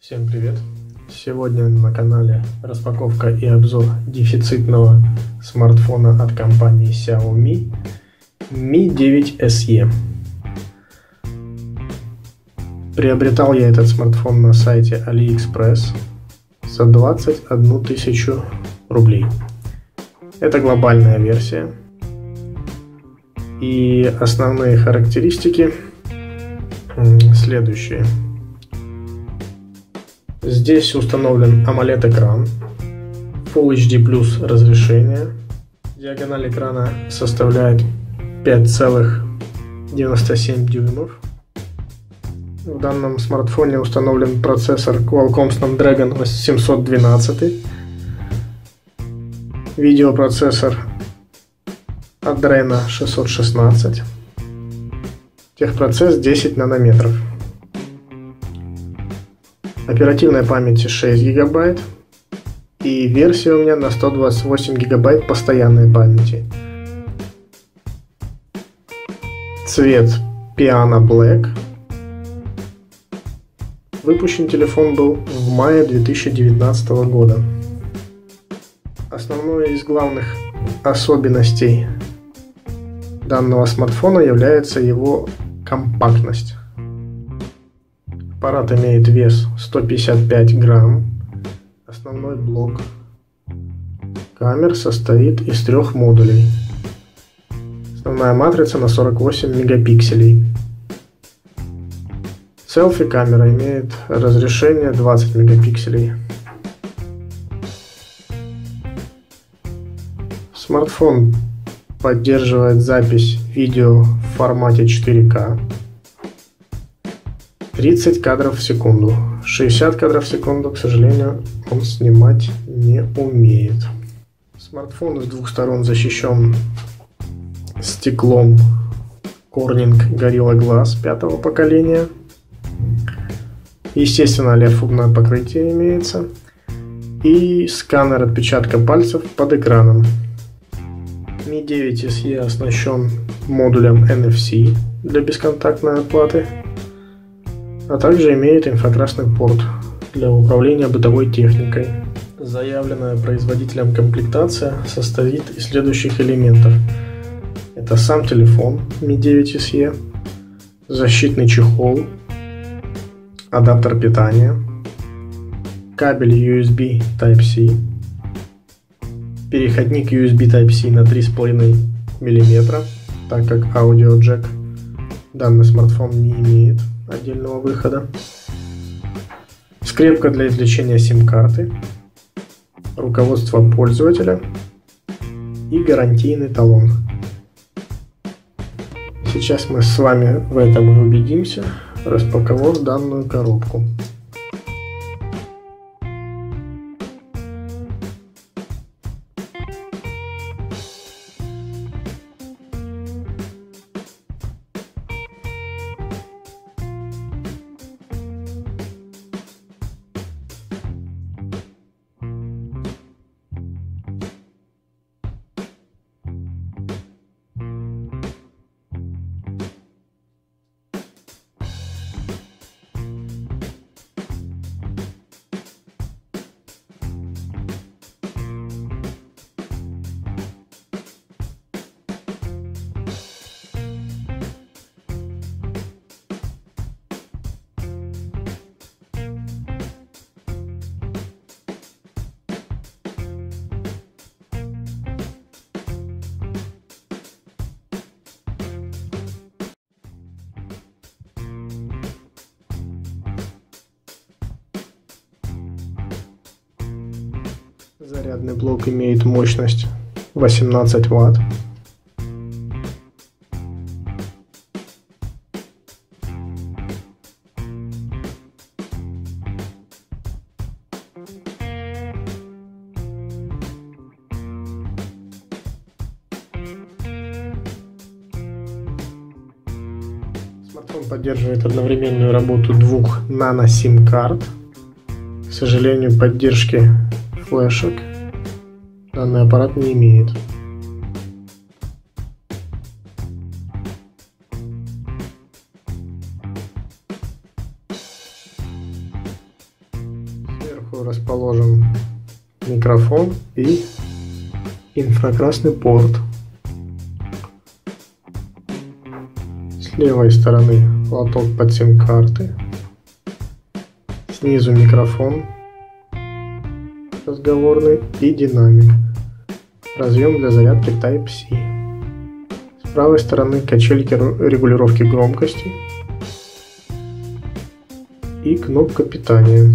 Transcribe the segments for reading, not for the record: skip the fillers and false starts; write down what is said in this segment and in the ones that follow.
Всем привет! Сегодня на канале распаковка и обзор дефицитного смартфона от компании Xiaomi Mi 9 SE. Приобретал я этот смартфон на сайте AliExpress за 21 тысячу рублей. Это глобальная версия. И основные характеристики следующие. Здесь установлен AMOLED экран, Full HD Plus разрешение. Диагональ экрана составляет 5,97 дюймов. В данном смартфоне установлен процессор Qualcomm Snapdragon 712, видеопроцессор Adreno 616, техпроцесс 10 нанометров. Оперативной памяти 6 гигабайт, и версия у меня на 128 гигабайт постоянной памяти. Цвет Piano Black. Выпущен телефон был в мае 2019 года. Основной из главных особенностей данного смартфона является его компактность. Аппарат имеет вес 155 грамм. Основной блок камер состоит из трех модулей. Основная матрица на 48 мегапикселей. Селфи-камера имеет разрешение 20 мегапикселей. Смартфон поддерживает запись видео в формате 4К. 30 кадров в секунду. 60 кадров в секунду, к сожалению, он снимать не умеет. Смартфон с двух сторон защищен стеклом Corning Gorilla Glass 5-го поколения. Естественно, олеофобное покрытие имеется. И сканер отпечатка пальцев под экраном. Mi 9 SE оснащен модулем NFC для бесконтактной оплаты, а также имеет инфракрасный порт для управления бытовой техникой. Заявленная производителем комплектация состоит из следующих элементов. Это сам телефон Mi 9 SE, защитный чехол, адаптер питания, кабель USB Type-C, переходник USB Type-C на 3,5 мм, так как аудиоджек данный смартфон не имеет отдельного выхода, скрепка для извлечения сим-карты, руководство пользователя и гарантийный талон. Сейчас мы с вами в этом и убедимся, распаковав данную коробку. Зарядный блок имеет мощность 18 Вт. Смартфон поддерживает одновременную работу двух нано-сим-карт. К сожалению, поддержки флешек данный аппарат не имеет. сбоку расположен микрофон и инфракрасный порт. С левой стороны лоток под сим-карты, снизу микрофон разговорный и динамик, разъем для зарядки Type-C. С правой стороны качельки регулировки громкости и кнопка питания.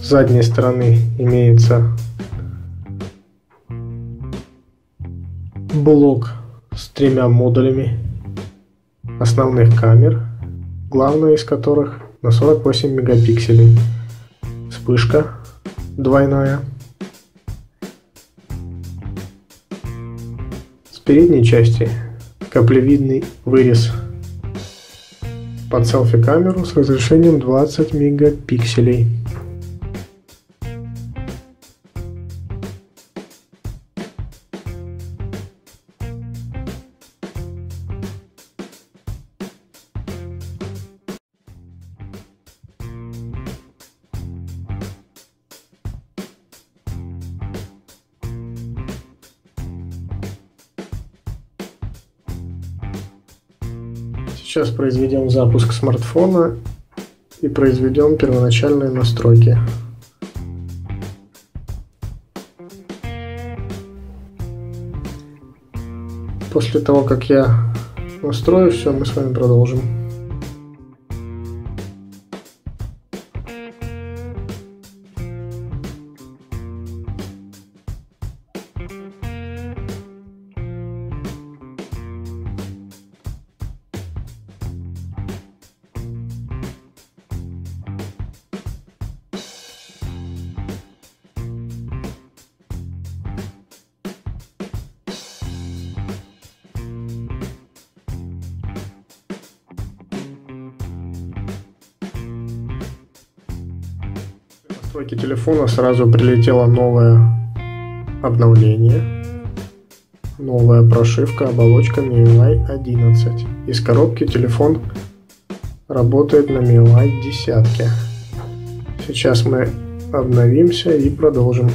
С задней стороны имеется блок с тремя модулями основных камер, главная из которых на 48 мегапикселей, вспышка двойная. С передней части каплевидный вырез под селфи-камеру с разрешением 20 мегапикселей. Сейчас произведем запуск смартфона и произведем первоначальные настройки. После того, как я настрою все, мы с вами продолжим. В настройки телефона сразу прилетело новое обновление, новая прошивка, оболочка MIUI 11. Из коробки телефон работает на MIUI 10. Сейчас мы обновимся и продолжим.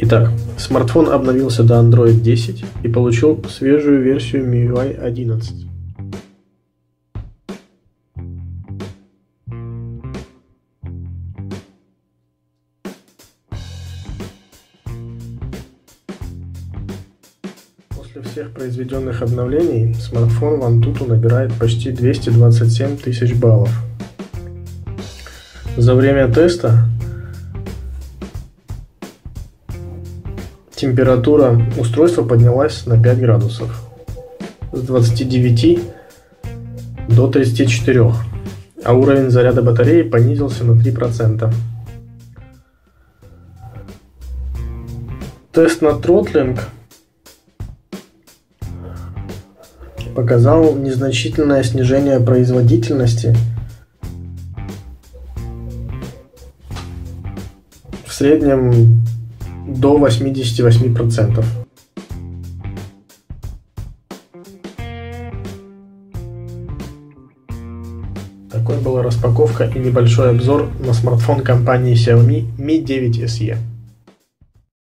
Итак, смартфон обновился до Android 10 и получил свежую версию MIUI 11. После всех произведенных обновлений смартфон в AnTuTu набирает почти 227 тысяч баллов. За время теста температура устройства поднялась на 5 градусов, с 29 до 34, а уровень заряда батареи понизился на 3%. Тест на тротлинг показал незначительное снижение производительности в среднем до 88%. Такой была распаковка и небольшой обзор на смартфон компании Xiaomi Mi 9 SE.